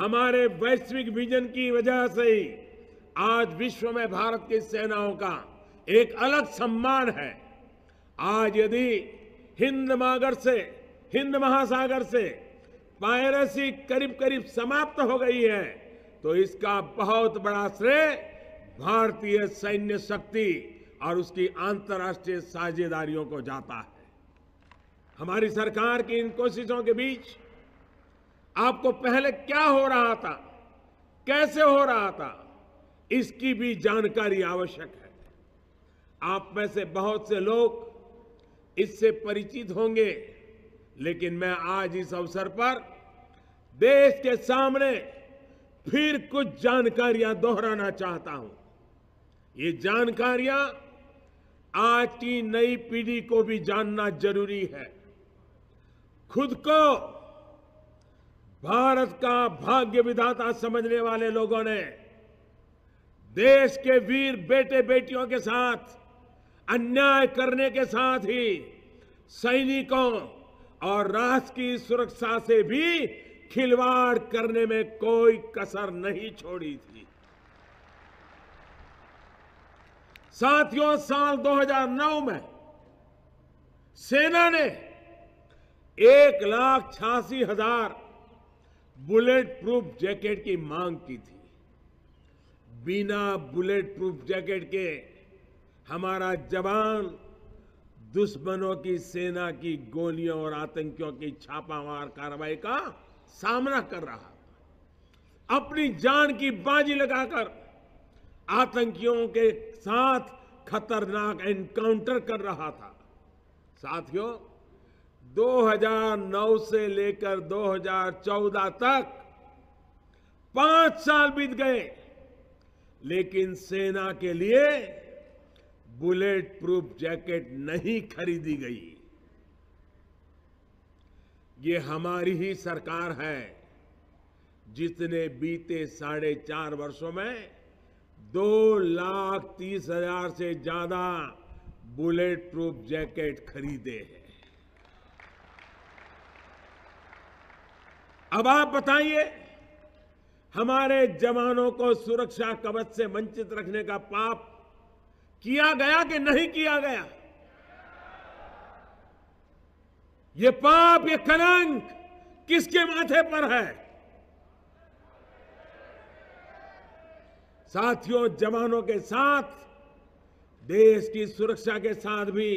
हमारे वैश्विक विजन की वजह से ही आज विश्व में भारत की सेनाओं का एक अलग सम्मान है। आज यदि हिंद महासागर से पायरेसी करीब करीब समाप्त हो गई है तो इसका बहुत बड़ा श्रेय भारतीय सैन्य शक्ति और उसकी अंतर्राष्ट्रीय साझेदारियों को जाता है। हमारी सरकार की इन कोशिशों के बीच आपको पहले क्या हो रहा था, कैसे हो रहा था, इसकी भी जानकारी आवश्यक है। आप में से बहुत से लोग इससे परिचित होंगे, लेकिन मैं आज इस अवसर पर देश के सामने फिर कुछ जानकारियां दोहराना चाहता हूं। ये जानकारियां आज की नई पीढ़ी को भी जानना जरूरी है। खुद को भारत का भाग्य विधाता समझने वाले लोगों ने देश के वीर बेटे बेटियों के साथ अन्याय करने के साथ ही सैनिकों और राष्ट्र की सुरक्षा से भी खिलवाड़ करने में कोई कसर नहीं छोड़ी थी। साथियों, साल 2009 में सेना ने 1,86,000 बुलेट प्रूफ जैकेट की मांग की थी। बिना बुलेट प्रूफ जैकेट के हमारा जवान दुश्मनों की सेना की गोलियों और आतंकियों की छापामार कार्रवाई का सामना कर रहा था। अपनी जान की बाजी लगाकर आतंकियों के साथ खतरनाक एनकाउंटर कर रहा था। साथियों, 2009 से लेकर 2014 तक 5 साल बीत गए, लेकिन सेना के लिए बुलेट प्रूफ जैकेट नहीं खरीदी गई। ये हमारी ही सरकार है जिसने बीते 4.5 वर्षों में 2,30,000 से ज्यादा बुलेट प्रूफ जैकेट खरीदे हैं। अब आप बताइए, हमारे जवानों को सुरक्षा कवच से वंचित रखने का पाप किया गया कि नहीं किया गया? ये पाप, ये कलंक किसके माथे पर है? साथियों, जवानों के साथ, देश की सुरक्षा के साथ भी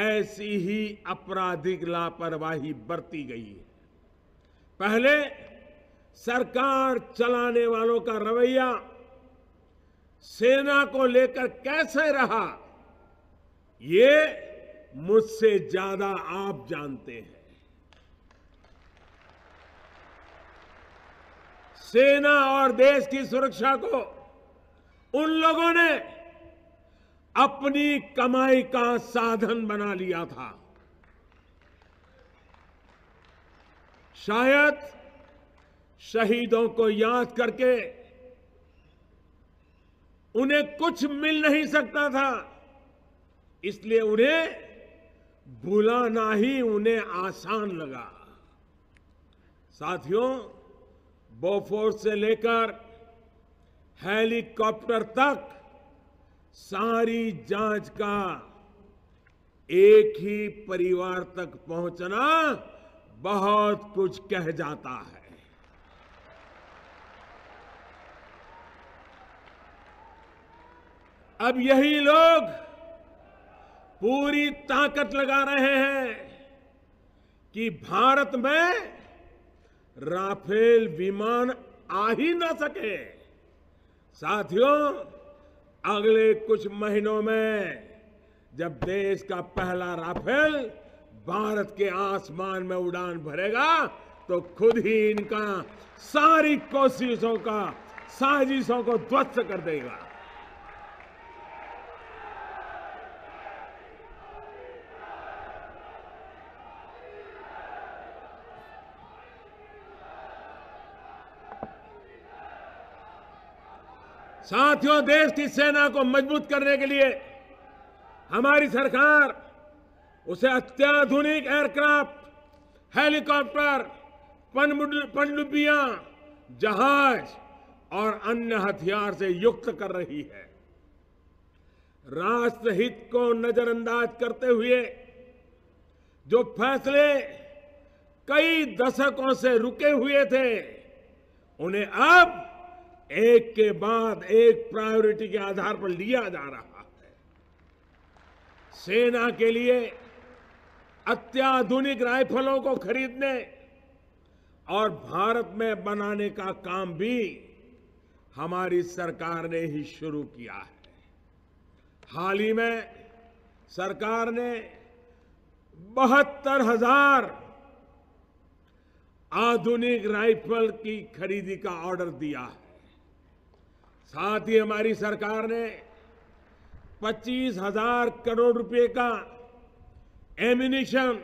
ऐसी ही आपराधिक लापरवाही बरती गई है। पहले सरकार चलाने वालों का रवैया सेना को लेकर कैसे रहा, ये मुझसे ज्यादा आप जानते हैं। सेना और देश की सुरक्षा को उन लोगों ने अपनी कमाई का साधन बना लिया था। शायद शहीदों को याद करके उन्हें कुछ मिल नहीं सकता था, इसलिए उन्हें भुलाना ही उन्हें आसान लगा। साथियों, बोफोर्स से लेकर हेलीकॉप्टर तक सारी जांच का एक ही परिवार तक पहुंचना बहुत कुछ कह जाता है। अब यही लोग पूरी ताकत लगा रहे हैं कि भारत में राफेल विमान आ ही ना सके। साथियों, अगले कुछ महीनों में जब देश का पहला राफेल भारत के आसमान में उड़ान भरेगा तो खुद ही इनका सारी कोशिशों का, साजिशों को ध्वस्त कर देगा। साथियों, देश की सेना को मजबूत करने के लिए हमारी सरकार उसे अत्याधुनिक एयरक्राफ्ट, हेलीकॉप्टर, पनडुब्बियां जहाज और अन्य हथियार से युक्त कर रही है। राष्ट्रहित को नजरअंदाज करते हुए जो फैसले कई दशकों से रुके हुए थे, उन्हें अब एक के बाद एक प्रायोरिटी के आधार पर लिया जा रहा है। सेना के लिए अत्याधुनिक राइफलों को खरीदने और भारत में बनाने का काम भी हमारी सरकार ने ही शुरू किया है। हाल ही में सरकार ने 72,000 आधुनिक राइफल की खरीदी का ऑर्डर दिया है। साथ ही हमारी सरकार ने 25,000 करोड़ रुपए का एम्यूनिशन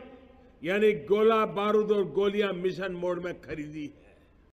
यानी गोला बारूद और गोलियां मिशन मोड में खरीदी है।